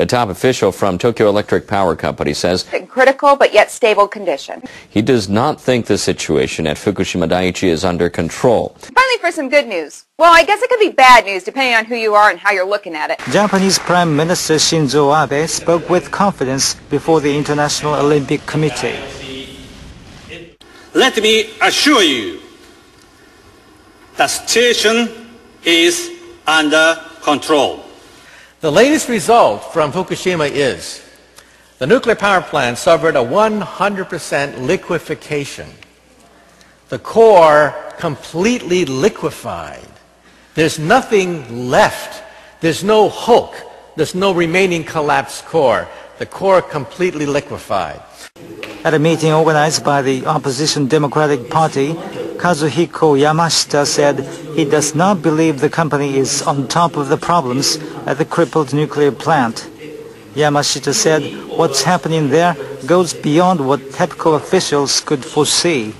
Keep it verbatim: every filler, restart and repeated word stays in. A top official from Tokyo Electric Power Company says, "In critical but yet stable condition." He does not think the situation at Fukushima Daiichi is under control. Finally, for some good news. Well, I guess it could be bad news depending on who you are and how you're looking at it. Japanese Prime Minister Shinzo Abe spoke with confidence before the International Olympic Committee. Let me assure you, the situation is under control. The latest result from Fukushima is the nuclear power plant suffered a one hundred percent liquefaction. The core completely liquefied. There's nothing left. There's no hulk. There's no remaining collapsed core. The core completely liquefied. At a meeting organized by the opposition Democratic Party, Kazuhiko Yamashita said he does not believe the company is on top of the problems at the crippled nuclear plant. Yamashita said what's happening there goes beyond what TEPCO officials could foresee.